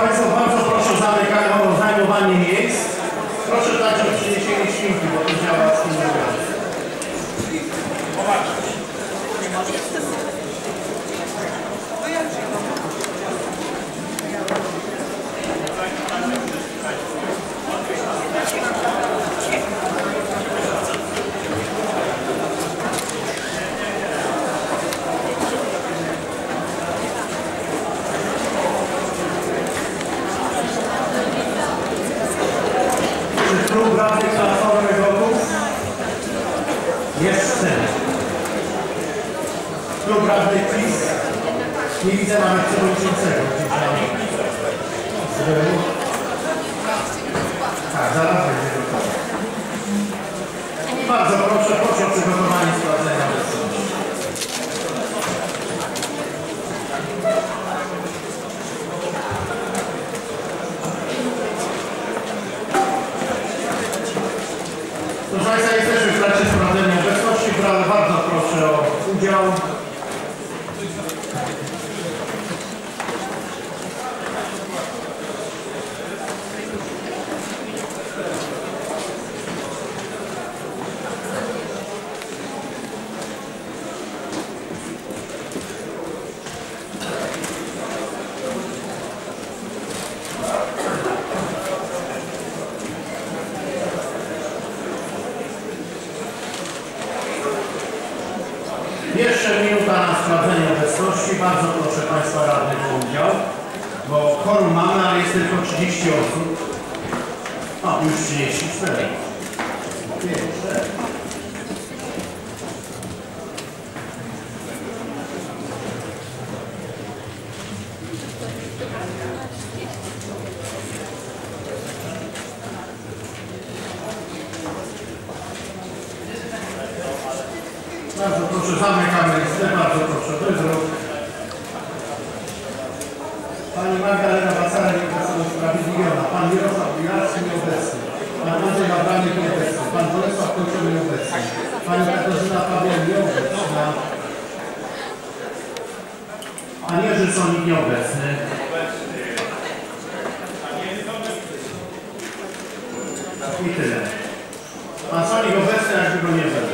Państwa, bardzo proszę o zajmowanie miejsc. Proszę także o przyniesienie świnki, bo to działa z tym wywiadem. Nie widzę nawet przewodniczącego. Tak, zaraz będzie gotowe. Bardzo proszę o przygotowanie sprawdzenia obecności. Proszę Państwa, jesteśmy w trakcie sprawdzenia obecności, ale bardzo proszę o udział. Jeszcze minuta na sprawdzenie obecności. Bardzo proszę Państwa radnych o udział, bo korum mamy, ale jest tylko 30 osób. O, już 34. 5, 4. Bardzo proszę, zamykamy listę, bardzo proszę, to jest rok. Pani Magdalena Wacara, nieobecna usprawiedliwiona. Pan Mirosław Bilarski, nieobecny. Pan Andrzej Babrany, nieobecny. Pan Bolesław Kocioł, nieobecny. Pani Katarzyna Pawiel, nieobecna. Pan Jerzy Sonik, nieobecny. I tyle. Pan Sonik obecny, jakby go nie był.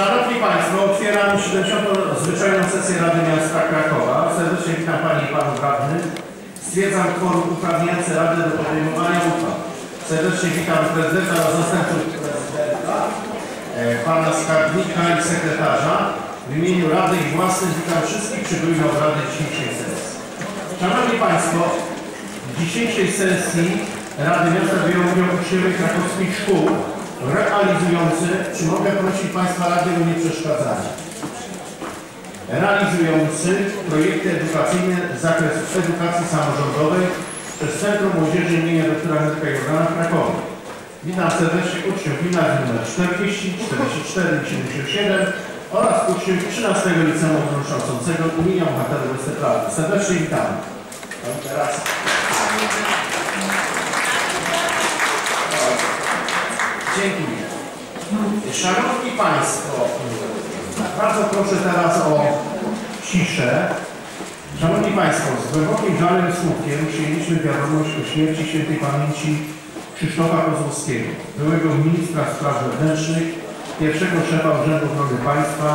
Szanowni Państwo, otwieram 70. zwyczajną sesję Rady Miasta Krakowa. Serdecznie witam Panie i Panów Radnych. Stwierdzam kworum uprawniający Radę do podejmowania uchwał. Serdecznie witam Prezydenta oraz zastępców Prezydenta, Pana Skarbnika i Sekretarza. W imieniu Rady i własnych witam wszystkich przybyłych od Rady dzisiejszej sesji. Szanowni Państwo, w dzisiejszej sesji Rady Miasta biorą udział uczniowie krakowskich szkół realizujący, czy mogę prosić Państwa Rady o nieprzeszkadzanie, realizujący projekty edukacyjne z zakresu edukacji samorządowej przez Centrum Młodzieży im. Dr. Henryka Jordana w Krakowie. Witam serdecznie uczniów gimnazjum nr 40, 44 i 77 oraz uczniów 13 Liceum Ogólnokształcącego im. Bohatera Westerplatte. Serdecznie witam. Dziękuję. Szanowni Państwo, bardzo proszę teraz o ciszę. Szanowni Państwo, z głębokim żalem smutkiem przyjęliśmy wiadomość o śmierci świętej pamięci Krzysztofa Kozłowskiego, byłego ministra spraw wewnętrznych, pierwszego szefa Urzędu Ochrony Państwa,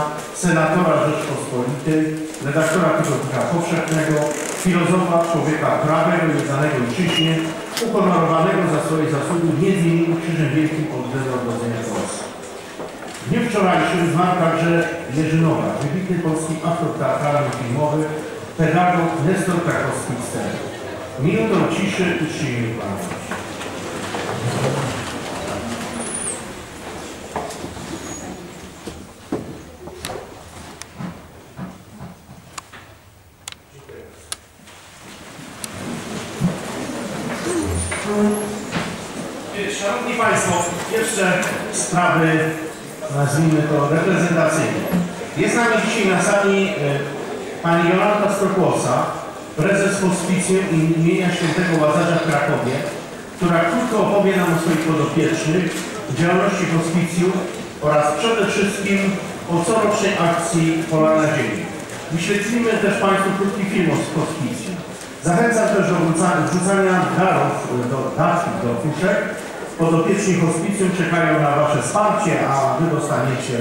senatora Rzeczpospolitej, redaktora Tygodnika Powszechnego, filozofa, człowieka prawego i znanego ojczyźnie, uhonorowanego za swoje zasługi niezmienionym Krzyżem Wielkim od Dnia Narodzenia Polski. W dniu wczorajszym zmarł także Jerzy Nowak, wybitny polski afroteatralny filmowy, pedagog, nestor krakowskich scen. Minutą ciszy uczcijmy pamięć. Szanowni Państwo, jeszcze sprawy, nazwijmy to, reprezentacyjne. Jest z nami dzisiaj na sali pani Jolanta Stokłosa, prezes hospicjum im. św. Łazarza w Krakowie, która krótko opowie nam o swoich podopiecznych, działalności hospicjum oraz przede wszystkim o corocznej akcji Pola Nadziei. Wyświetlimy też Państwu krótki film o hospicjum. Zachęcam też do wrzucania darów do datki, do fiszek. Podopieczni hospicjum czekają na wasze wsparcie, a wy dostaniecie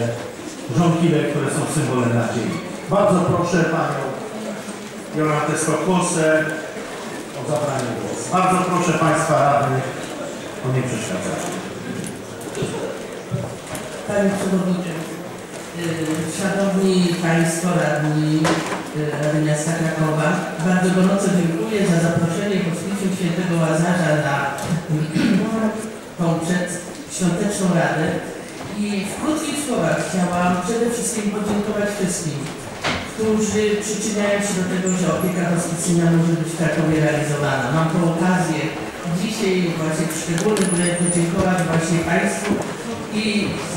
żonkile, które są symbolem nadziei. Bardzo proszę panią Jolantę Stokłosę o zabranie głosu. Bardzo proszę państwa radnych o nieprzeszkadzanie. Panie przewodniczący, szanowni państwo radni Rady Miasta Krakowa, bardzo gorąco dziękuję za zaproszenie hospicjum św. Łazarza na tą przedświąteczną radę i w krótkich słowach chciałam przede wszystkim podziękować wszystkim, którzy przyczyniają się do tego, że opieka hospicyjna może być w Krakowie realizowana. Mam tą okazję dzisiaj właśnie w szczególnym podziękować właśnie państwu i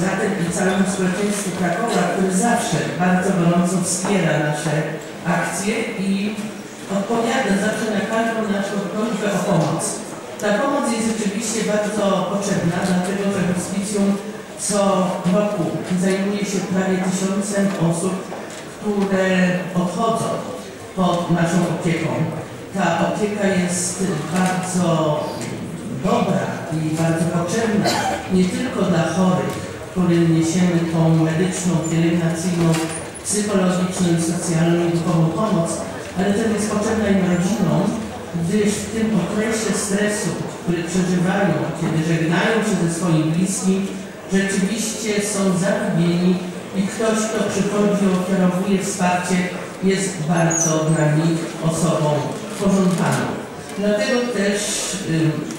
zatem i całemu społeczeństwu Krakowa, który zawsze bardzo gorąco wspiera nasze akcje i odpowiada zawsze na każdą naszą prośbę o pomoc. Ta pomoc jest rzeczywiście bardzo potrzebna, dlatego że hospicjum co roku zajmuje się prawie 1000 osób, które odchodzą pod naszą opieką. Ta opieka jest bardzo dobra i bardzo potrzebna nie tylko dla chorych, którym niesiemy tą medyczną, pielęgnacyjną, psychologiczną, socjalną i duchową pomoc, ale też jest potrzebna im rodzinom, gdyż w tym okresie stresu, który przeżywają, kiedy żegnają się ze swoim bliskim, rzeczywiście są zagubieni i ktoś, kto przychodzi, oferuje wsparcie, jest bardzo dla nich osobą pożądaną. Dlatego też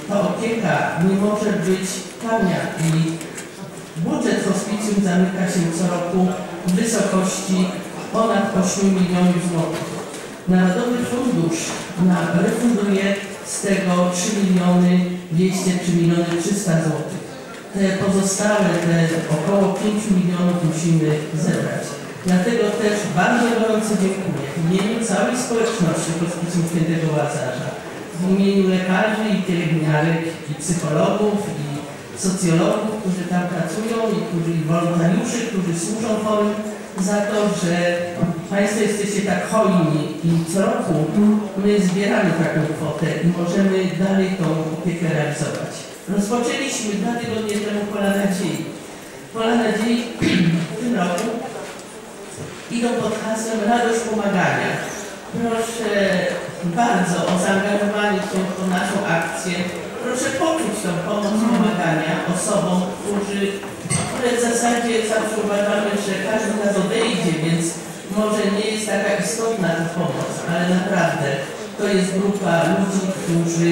ta opieka nie może być tania i budżet hospicjum zamyka się co roku w wysokości ponad 8 milionów złotych. Narodowy Fundusz refunduje z tego 3 200 000–3 300 000 złotych. Te pozostałe, około 5 milionów musimy zebrać. Dlatego też bardzo gorąco dziękuję w imieniu całej społeczności hospicjum św. Łazarza, w imieniu lekarzy i pielęgniarek, i psychologów, i socjologów, którzy tam pracują, i wolontariuszy, którzy służą chorym, za to, że państwo jesteście tak hojni i co roku my zbieramy taką kwotę i możemy dalej tą opiekę realizować. Rozpoczęliśmy 2 tygodnie temu Pola Nadziei. Pola Nadziei w tym roku idą pod hasłem radość pomagania. Proszę bardzo o zaangażowanie się w tą naszą akcję. Proszę poczuć tą pomoc pomagania osobom, które w zasadzie zawsze uważamy, że każdy nas odejdzie, więc może nie jest taka istotna ta pomoc, ale naprawdę to jest grupa ludzi, którzy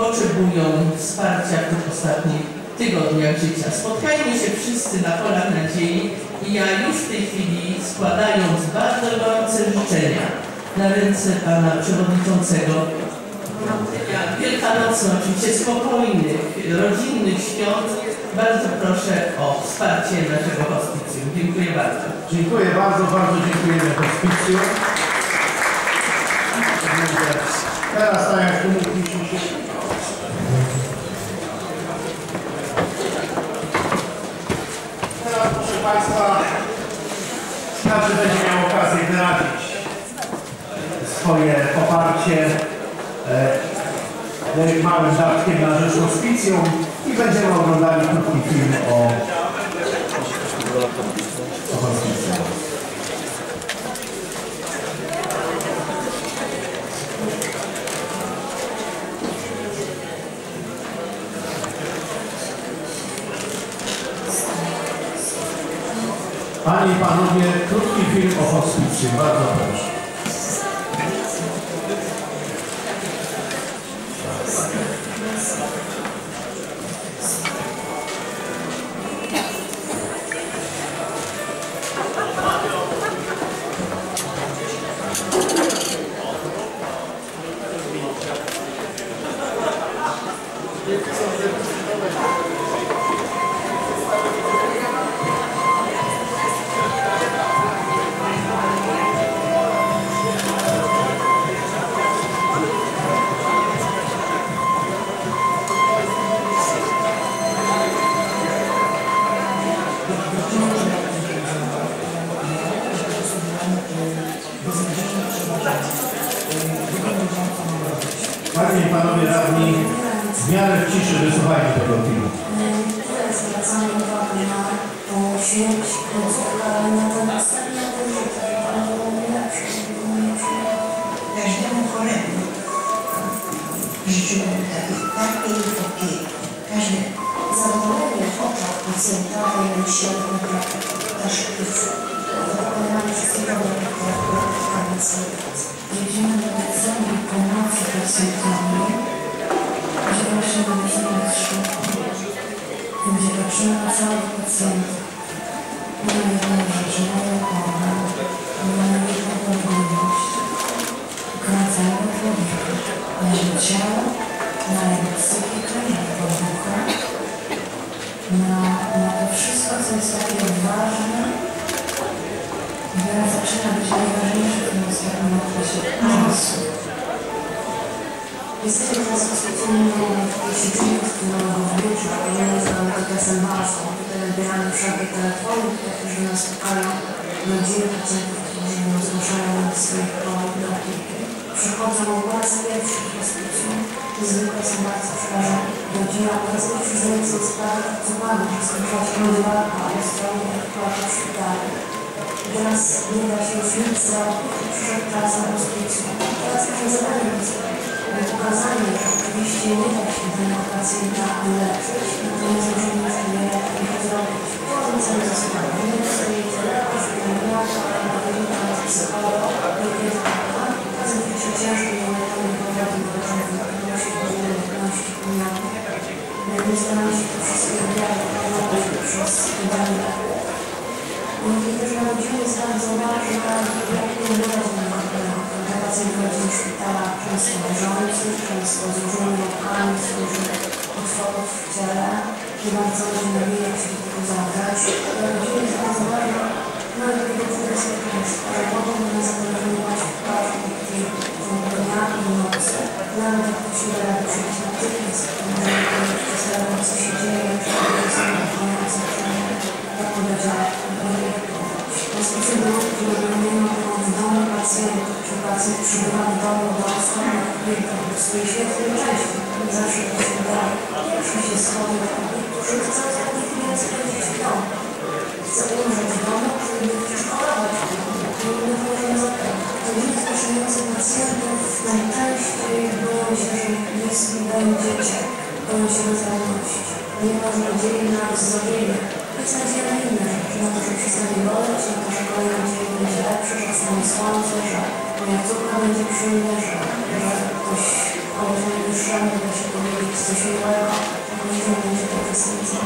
potrzebują wsparcia w tych ostatnich tygodniach życia. Spotkajmy się wszyscy na Polach Nadziei i ja już w tej chwili, składając bardzo gorące życzenia na ręce pana przewodniczącego, wielkanocny, oczywiście spokojnych, rodzinnych świąt, bardzo proszę o wsparcie naszego hospicjum. Dziękuję bardzo. Dziękuję bardzo, bardzo dziękujemy hospicjum. Teraz tak jak tu mówiliśmy, teraz proszę państwa, każdy będzie miał okazję wyrazić swoje poparcie małym żartkiem na rzecz hospicjum i będziemy oglądali krótki film o hospicjum. Panie i panowie, krótki film o hospicjum. Bardzo proszę. panie i panowie radni, w miarę ciszy wysłuchajcie tego filmu. Zwracamy uwagę na tą śmierć, na następnego życia, każdemu choremu życiu takiej epoki, każde zadowolenie w oczach pacjenta i się na sztuce, dokonamy wszystkiego, jedziemy do celu pomocy pacjentowi, gdzie patrzymy na śmierci, gdzie patrzymy na całych pacjentów. Nie wiadomo, że mają koronę, mają niepogodliwość, wracają człowieka, na jego ciało, na jego psychikę, na jego ducha, na to wszystko, co jest takie ważne. Teraz zaczyna być najważniejsze w tym ostatnim okresie czasu. Jesteśmy w związku z tym, w siedzimy w tym wróciu, bo ja nie znam tego zębarstwa. Tutaj odbieramy wszelkie telefony, którzy nas szukają, rodziny pacjentów, którzy nam zgłaszają swoich problemów. Przychodzą oraz pierwszy w hospicjum, niezwykle są bardzo przeważa rodzina, oraz pierwszy żyjący z pracowami, że skończyła się odwarka, ale strony odpłata szpitali. Teraz nie da się już nic zrobić, przyszedł czas na hospicjum. Teraz muszę zapewnić, by pokazanie, że oczywiście nie da się tego pacjenta leczyć, natomiast możemy z nim nie zrobić. Potem sam zostanie, nie dostanie lekarz, pielęgniarka, albo psycholog, lekarz. Pacjent się ciężko i on nie potrafi wyrażać trudności, umiejętności, umiejętności. Nie staramy się to wszystko oddziaływać przez badania. Mówię, że rodziny jest bardzo ważna, jak niedorodna dla pacjentów do szpitala, często leżących, często z różnymi łapkami, z różnych utworów w ciele, nie bardzo się nabijać, się tylko zabrać. Dla rodziny jest bardzo ważna, no i do bezpieczeństwa, ale mogą nas zaangażować w każdej chwili, w dnia i nocy. Nawet jak się da przyjść natychmiast, co się dzieje, co są na jak powiedziała rozpoczynamy, które nie ma w domu pacjentów, czy pacjent przybywa w domu do osoby, która pracuje się w tym czasie. Zawsze to się da. Pierwszy się schodzi do tych, którzy chcą natychmiast spędzić w domu. Chcą umrzeć w domu, żeby przeszkolować w domu. To dzieci zgłaszające pacjentów najczęściej boją się, że bliski będziecie, boją się rozwalności. Nie ma nadziei na uzdrowienie. Jest nadzieja na inne rzeczy, na to, że przestanie boleć, na to, że kolejna dzień będzie lepszy, że stanie słońce, że moja córka będzie przyjemna, że ktoś położony dłuższemu da się powiedzieć coś innego, a później będzie to piosenca.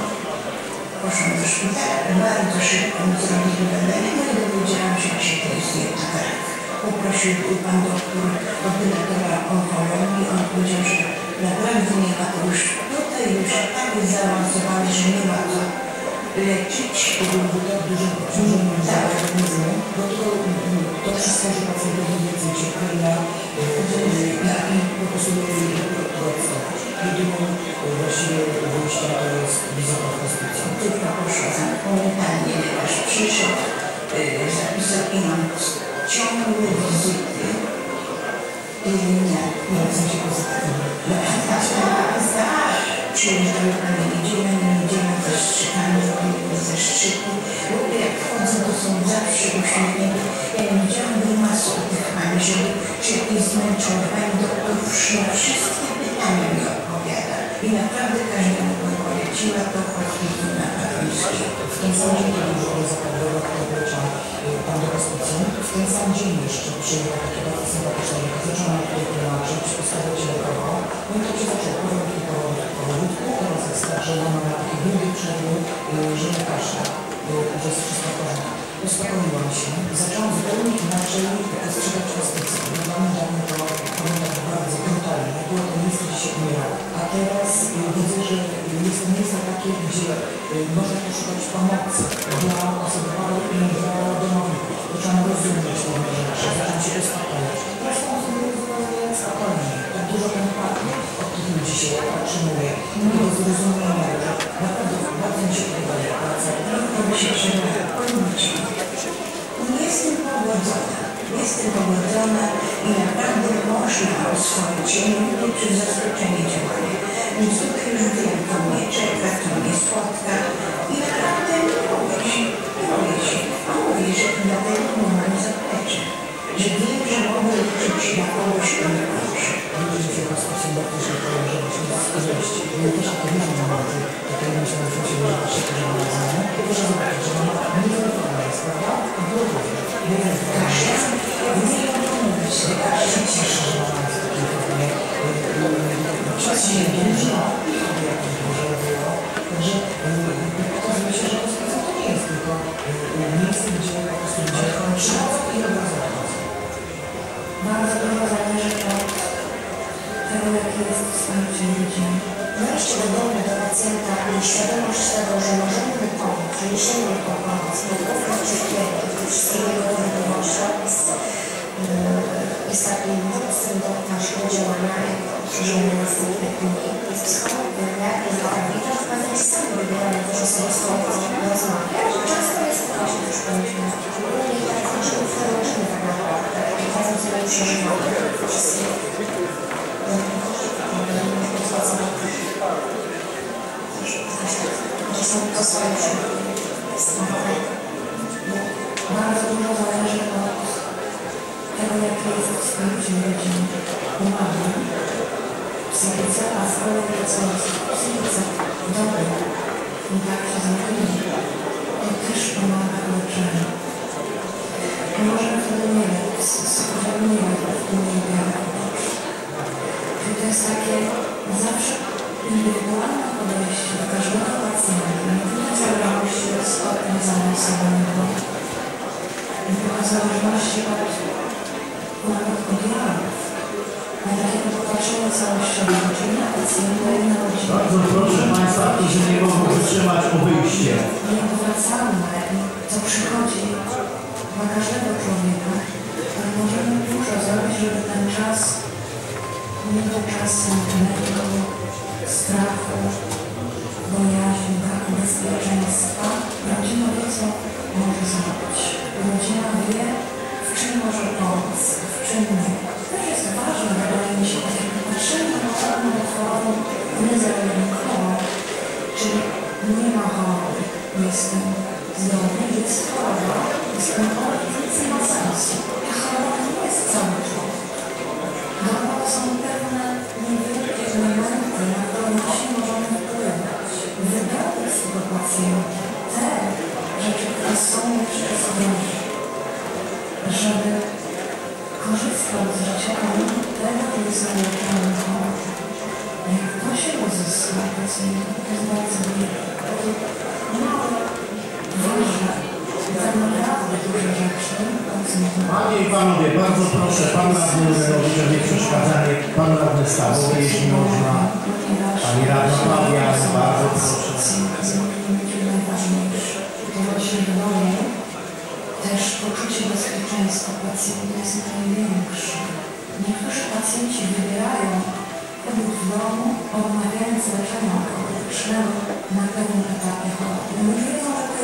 Poszłam do szpitala, bardzo szybko mi zrobili badania, no i dowiedziałam się, że to jest jednak rak. Poprosił pan doktor od dyrektora onkologii, on powiedział, że naprawdę nie ma to już tutaj, już tak jest zaawansowane, że nie ma to leczyć, to byłoby tak dużo mężczyzn, bo to wszystko, że pacjentowi więcej cierpienia, i po prostu odstąpić. Jedyną właściwie wyjściem to jest wizyta w hospicjum. Tylko poszła za pamiętanie, lekarz przyszedł, zapisał i mam ciągłe wizyty. I nie chcę się pozytywnie. Przyjeżdżały na niedzielę, zaszczykami, ze szczytu. W ogóle jak wchodzą, to są zawsze uśmiechnięte. Ja nie widziałam wymasu u tych pań, żeby się nie zmęczyła. Pani doktor na wszystkie pytania mi odpowiada. I naprawdę każdemu bym poleciła to hospicjum na Katolickiej. W ten sam dzień, kiedy już była zapadła, która wleciał pan do hospicjum, w ten sam dzień jeszcze przyjechała do takiego sympatycznego. Zaczęła mi tutaj tłumaczyć, postawę cię lekową. No i to się zaczął powrócić po wódku oraz zastarżona na taki długi przerwy, że nie kaszle, że jest wszystko w porządku. Uspokoiłam się, zaczęłam zupełnie inaczej postrzegać hospicjum. Dla mnie dawno to pamiętam bardzo brutalnie, jak było to miejsce, gdzie się umierało. A teraz widzę, że jest to miejsce takie, gdzie można poszukać pomocy dla osoby i dla domowników. Zaczęłam rozumieć pewne rzeczy, zaczęłam się uspokajać. Teraz mam zupełnie spokojnie, tak dużo empatii, od tych ludzi się otrzymuje. Nie do zrozumienia, że naprawdę bardzo mi się podoba praca, to by się przejmować. Jestem pogodzona i naprawdę okrzywał swoje cienie i zaskoczenie działania. Niezwykle rzuciłem, kto mnie czeka, kto mnie spotka i naprawdę mówię, że na ten moment zaplecze, że wiem, że mogę uczyć się na kogoś, kto mnie proszę. Widzicie was osoba, którzy położyli się was korzyść. Ja też odpowiadam na radę, tutaj mi się nazywa, że patrzę, że mam znane, tylko że zobaczę, że mam niewygodne jest, prawda? I było dobrze. Bardzo dużo zależy od tego, jakie jest wsparcie ludzi. Dojście do domu do pacjenta i świadomość tego, że możemy mu pomóc, że jeżeli mu pomóc, to uznać cierpienie i wszystkiego innego może jest takim mocnym do naszego działania, jak przeżyjemy następne dni. Więc psychologia, jak jest dla kobieta, w pewnej stronie wybieramy dużo sobie słowo rozmawiać. Często jest prośba, już powinniśmy nie tak, że nie tak naprawdę. Przeżywał wszystkie są to swoje bardzo dużo zależy od tego, jakie jest wsparcie ludzi umarłych. Psychice, a z kolei co jest psychice dobre, nie tak się zamknięte, to też pomaga w leczeniu. Możemy wtedy nie wiem, to jest takie zawsze indywidualne podejście do każdego pacjenta. Nie zabrało się stopnia zaawansowanego. Nie było zależności od podziałów. Na takiego popatrzenia całościowo, czyli na pacjenta i na rodzinę. Bardzo proszę Państwa, którzy nie mogą wytrzymać o wyjście. Nieodwracalne, co przychodzi dla każdego człowieka. Możemy dużo zrobić, żeby ten czas nie był czasem lęku, strachu, bojaźni, braku bezpieczeństwa. Rodzina wie, co może zrobić. Rodzina wie, w czym może pomóc, w czym nie. To jest ważne, wydaje mi się, że patrzymy na pewną chorobę niezależną, czyli nie ma choroby. Jestem zdrowy, jest choroba, jestem chory, nic nie ma sensu. Są pewne niewielkie elementy, na które się możemy wpływać. Wybrać tego pacjenta te rzeczy, które są nieprzyzwoite, żeby korzystał z życia mimo tego, który jest leczony. Jak to się uzyska pacjenta, to jest bardzo mało ważne, tak naprawdę duże rzeczy. Panie i Panowie, bardzo proszę, Pan Radny, żeby nie przeszkadzanie, Pan Radny stało, jeśli można. Pani Radna Pawia, bardzo proszę. To właśnie w domu też poczucie bezpieczeństwa pacjenta jest największe. Niektórzy pacjenci wybierają pobyt w domu, odmawiając leczenia onkologicznego na pewnym etapie choroby. My wiedzą, że to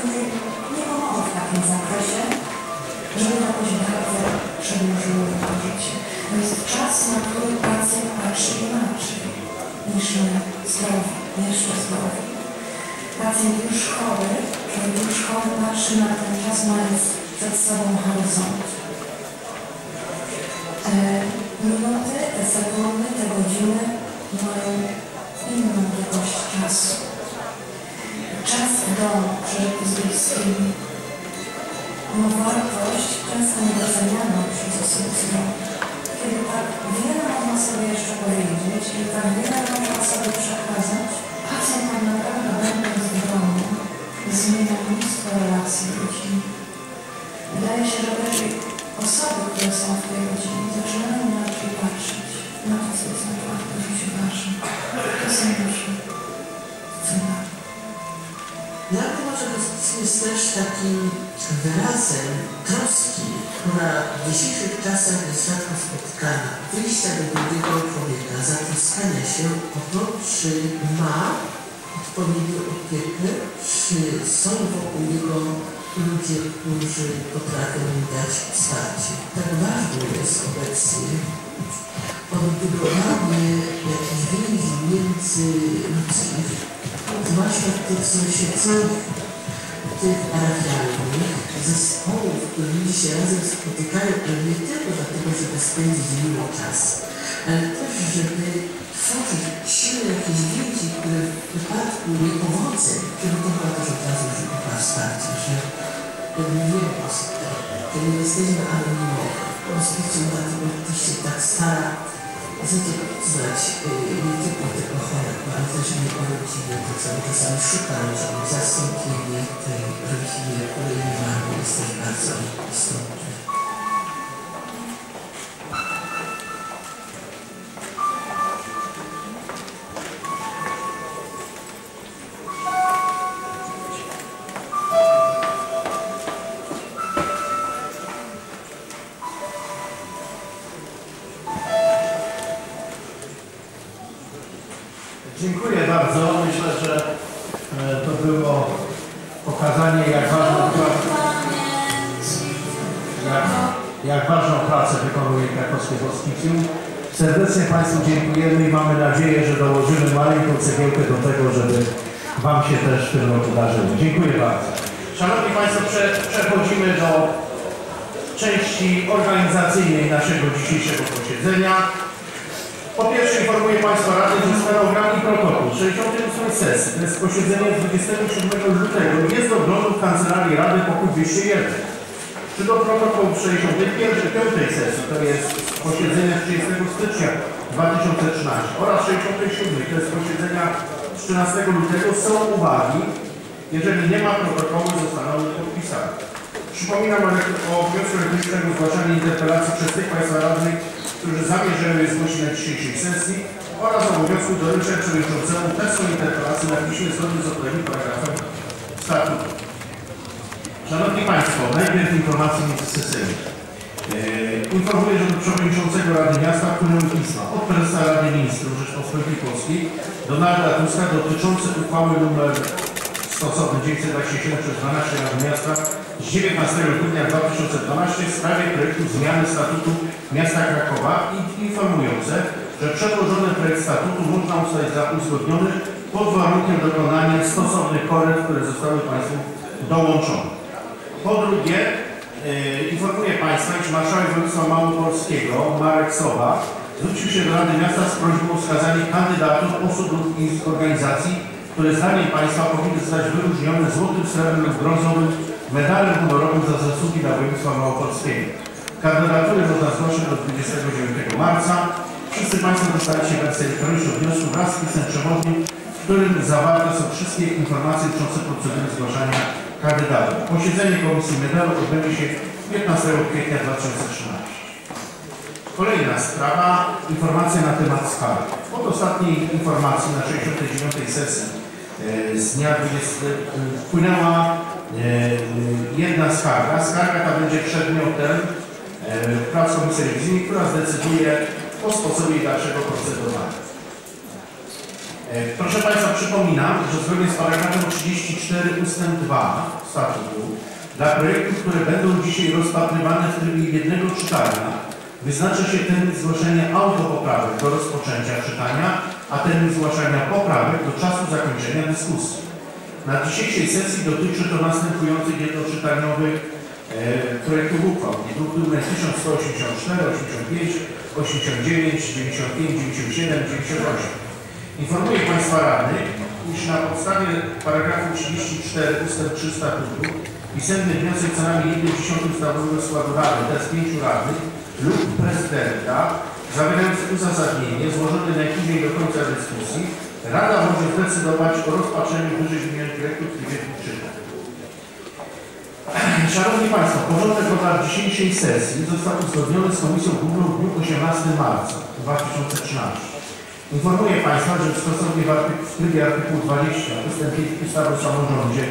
nie pomoże w takim zakresie, żeby jakoś bardzo przedłużyło to życie. To jest czas, na który pacjent patrzy inaczej niż my zdrowi, jeszcze zdrowi. Pacjent już chory, kiedy już chory patrzy na ten czas, mając przed sobą horyzont. Minuty, te sekundy, te godziny mają inną długość czasu. Czas w domu przeżyty z bliskimi ma wartość często niedocenianą przez osób zdrowych. Kiedy tak wiele można sobie jeszcze powiedzieć, kiedy tak wiele można sobie przekazać, pacjent ma naprawdę będąc w domu zmienia mnóstwo relacji ludzi. Wydaje się, że też osoby, które są w tej rodzinie, zaczynają inaczej patrzeć na to, co jest naprawdę w życiu naszym. To są nasze ceny. Nawet może jest też takim wyrazem troski, która w dzisiejszych czasach jest rzadko spotkana. Wyjścia do drugiego człowieka, zatroskania się o to, czy ma odpowiednią opiekę, czy są wokół niego ludzie, którzy potrafią mu dać wsparcie. Tak ważne jest obecnie od wyglądamy z więzi międzyludzkich, zwłaszcza w tych sąsiedztwach, tych parafialnych zespołów, które ludzie się razem spotykają, ale nie tylko dlatego, żeby spędzić miło czas, ale też, żeby tworzyć siły jakieś więzi, które w wypadku niepowodzeń kierowały też od razu, żeby była wsparcie, że nie to nie jesteśmy anonimowi. Hospicjum też się tak stara zatrzymać nie tylko tego chorego, ale też nie o rodzinę, to cały czas szukając zastąpienie tej rodzinie, której mamy, jest też bardzo istotne. Dziękuję bardzo. Myślę, że to było pokazanie, jak ważną pracę wykonuje krakowskie hospicjum. Serdecznie Państwu dziękujemy i mamy nadzieję, że dołożymy maleńką cegiełkę do tego, żeby Wam się też w tym roku darzyło. Dziękuję bardzo. Szanowni Państwo, przechodzimy do części organizacyjnej naszego dzisiejszego posiedzenia. Po pierwsze informuję Państwa Radę, że stenogram i protokół 68 sesji z posiedzenia 27 lutego jest oglądu w Kancelarii Rady pokój 201. Czy do protokołu 65 sesji, to jest posiedzenia 30 stycznia 2013 oraz 67, to jest posiedzenia 13 lutego są uwagi, jeżeli nie ma protokołu zostaną podpisane. Przypominam o wniosku elektronicznego zgłaszania interpelacji przez tych Państwa radnych, którzy zamierzają je zgłosić na dzisiejszej sesji oraz obowiązku doręczenia przewodniczącemu tekstu interpelacji na piśmie zgodnie z odpowiednim paragrafem statutu. Szanowni Państwo, najpierw informacje międzysesyjne. Informuję, że do przewodniczącego Rady Miasta wpłynęły pisma od prezesa Rady Ministrów Rzeczypospolitej Polskiej Donalda Tuska dotyczące uchwały nr stosowny 927/12 Rady Miasta z 19 grudnia 2012 w sprawie projektu zmiany statutu miasta Krakowa i informujące, że przedłożony projekt statutu można uznać za uzgodniony pod warunkiem dokonania stosownych korekt, które zostały Państwu dołączone. Po drugie, informuję Państwa, iż marszałek województwa małopolskiego Marek Sowa zwrócił się do Rady Miasta z prośbą o wskazanie kandydatów, osób lub organizacji, które zdaniem Państwa powinny zostać wyróżnione złotym, srebrnym lub brązowym medalem honorowym za zasługi dla województwa małopolskiego. Kandydatury można zgłosić do 29 marca. Wszyscy Państwo dostaliście wersję elektroniczną wniosku wraz z pisem przewodnim, w którym zawarte są wszystkie informacje dotyczące procedury zgłaszania kandydatów. Posiedzenie Komisji Medalu odbędzie się 15 kwietnia 2013. Kolejna sprawa, informacja na temat skarg. Od ostatniej informacji na 69. sesji z dnia 20 wpłynęła jedna skarga. Skarga ta będzie przedmiotem prac komisji rewizyjnej, która zdecyduje o sposobie dalszego procedowania. Proszę Państwa, przypominam, że zgodnie z paragrafem 34 ust. 2 statutu dla projektów, które będą dzisiaj rozpatrywane w trybie jednego czytania, wyznacza się termin zgłoszenia autopoprawek do rozpoczęcia czytania, a termin zgłaszania poprawek do czasu zakończenia dyskusji. Na dzisiejszej sesji dotyczy to następujących jednoczytaniowych projektów uchwał. Druk nr 1184, 85, 89, 95, 97, 98. Informuję Państwa radnych, iż na podstawie paragrafu 34 ust. 3 statutu pisemny wniosek co najmniej 1/10 stawowego składu rady bez 5 radnych lub prezydenta zawierający uzasadnienie złożone najpóźniej do końca dyskusji Rada może zdecydować o rozpatrzeniu ww. Projektu w trybie dwóch czytań. Szanowni Państwo, porządek obrad dzisiejszej sesji został uzgodniony z Komisją Główną w dniu 18 marca 2013. Informuję Państwa, że stosownie w trybie artykułu 20 ust. 5 ustawy o samorządzie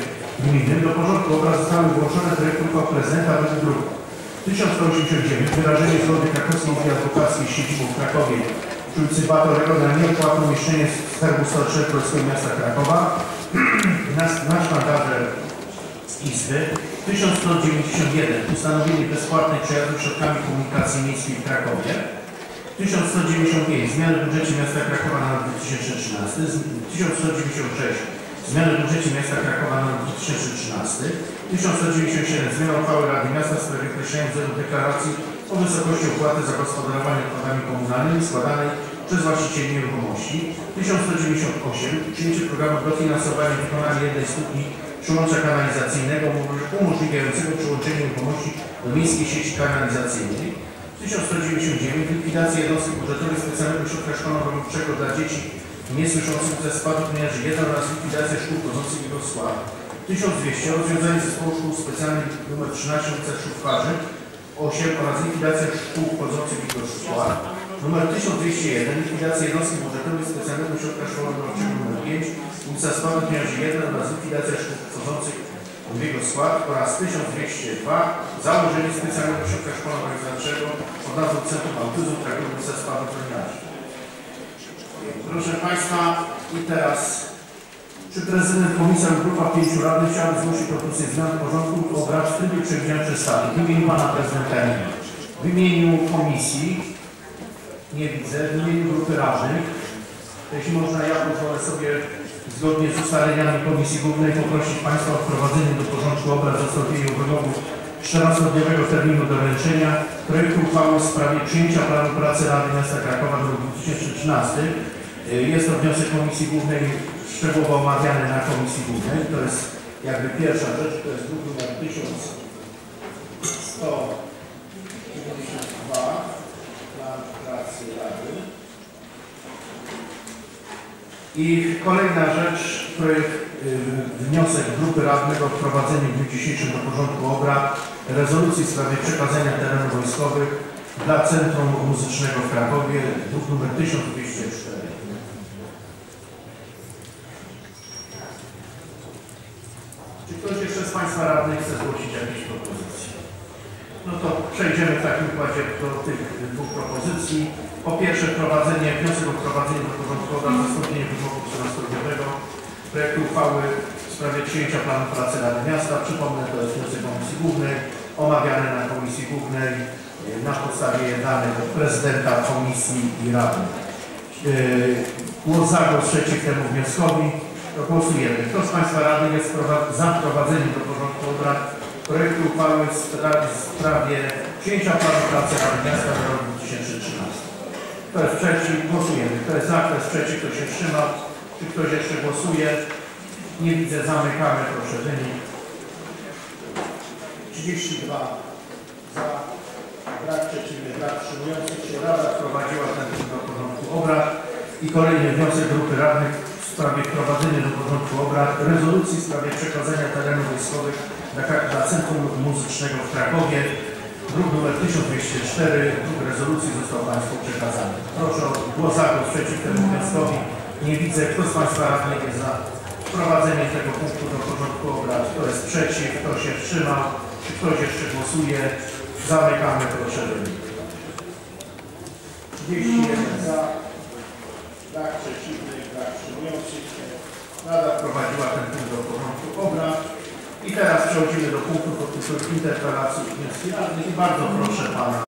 gminnym do porządku obrad zostały włączone projekty uchwał prezydenta w druku 1189 wyrażenie zgody krakowskiej i adwokackiej siedzibą w Krakowie przy ulicy Batorego na nieodpłatne umieszczenie skarbu 103 Królewskiego Miasta Krakowa na sztandarze Izby 1191 ustanowienie bezpłatnej przejazdu środkami komunikacji miejskiej w Krakowie 1195 zmiany w budżecie miasta Krakowa na rok 2013, 1196 zmiany w budżecie miasta Krakowa na rok 2013, 1197 zmiana uchwały Rady Miasta w sprawie określenia wzoru deklaracji o wysokości opłaty za gospodarowanie odpadami komunalnymi składanej przez właścicieli nieruchomości, 1198 przyjęcie programu dofinansowania wykonania jednej skutki przyłącza kanalizacyjnego umożliwiającego przyłączenie nieruchomości do miejskiej sieci kanalizacyjnej, 1199 likwidacja jednostek budżetowych specjalnego ośrodka szkolno-wychowawczego dla dzieci niesłyszących ze spadku pomiędzy jedną oraz likwidacja szkół wchodzących jego skład, 1200 rozwiązanie zespołu szkół specjalnych nr 13 Szufkarzy 8 oraz likwidacja szkół wchodzących w jego skład, nr 1201 likwidacja jednostek budżetowych specjalnego ośrodka szkolno-wychowawczego nr 5 ulica Spadek Miarzy 1 oraz likwidacja szkół wchodzących w jego skład oraz 1202 założenie specjalnego ośrodka szkolno-wychowawczego pod nazwą Centrum Autyzmu Krakowa ulica Spadek Miarzy. Proszę Państwa, i teraz czy prezydent komisja grupa 5 radnych chciałby zgłosić propozycję zmian porządku obrad w trybie przewidzianym przez Statut? W imieniu Pana Prezydenta nie. W imieniu komisji nie widzę, w imieniu grupy radnych. Jeśli można, ja pozwolę sobie zgodnie z ustaleniami Komisji Głównej poprosić Państwa o wprowadzenie do porządku obrad z odpowiednią wymogu 14-dniowego terminu doręczenia projektu uchwały w sprawie przyjęcia planu pracy Rady Miasta Krakowa do roku 2013. Jest to wniosek Komisji Głównej szczegółowo omawiany na Komisji Głównej. To jest jakby pierwsza rzecz, to jest druk nr 1192 plan pracy Rady. I kolejna rzecz, wniosek grupy radnego o wprowadzenie w dniu dzisiejszym do porządku obrad rezolucji w sprawie przekazania terenów wojskowych dla Centrum Muzycznego w Krakowie, druk nr 1204. Czy ktoś jeszcze z Państwa radnych chce zgłosić jakieś propozycje? No to przejdziemy w takim układzie do tych dwóch propozycji. Po pierwsze, wniosek o wprowadzenie do porządku obrad zastąpienie wymogu 14-dniowego projektu uchwały w sprawie przyjęcia planu pracy Rady Miasta. Przypomnę, to jest wniosek Komisji Głównej, omawiany na Komisji Głównej na podstawie danych prezydenta Komisji i Rady. Głos za, głos przeciw temu wnioskowi. To głosu jeden. Kto z Państwa radnych jest za wprowadzeniem do porządku obrad projektu uchwały w sprawie przyjęcia planu pracy Rady Miasta na rok 2013? Kto jest przeciw? Głosujemy. Kto jest za, kto jest przeciw, kto się wstrzymał? Czy ktoś jeszcze głosuje? Nie widzę. Zamykamy. Proszę wynik. 32 za, brak przeciwnych, brak wstrzymujących się. Rada wprowadziła ten do porządku obrad. I kolejny wniosek grupy radnych w sprawie wprowadzenia do porządku obrad rezolucji w sprawie przekazania terenów wojskowych dla Centrum Muzycznego w Krakowie. Druk nr 1204, druk rezolucji został Państwu przekazany. Proszę o głos za, głos przeciw temu wnioskowi. Nie widzę. Kto z Państwa radnych jest za wprowadzenie tego punktu do porządku obrad? Kto jest przeciw? Kto się wstrzymał? Czy ktoś jeszcze głosuje? Zamykamy. Proszę wynik. 31 za, brak przeciwnych, brak wstrzymujących się. Rada wprowadziła ten punkt do porządku obrad. I teraz przechodzimy do punktów dotyczących interpelacji i wnioski radnych i bardzo proszę Pana.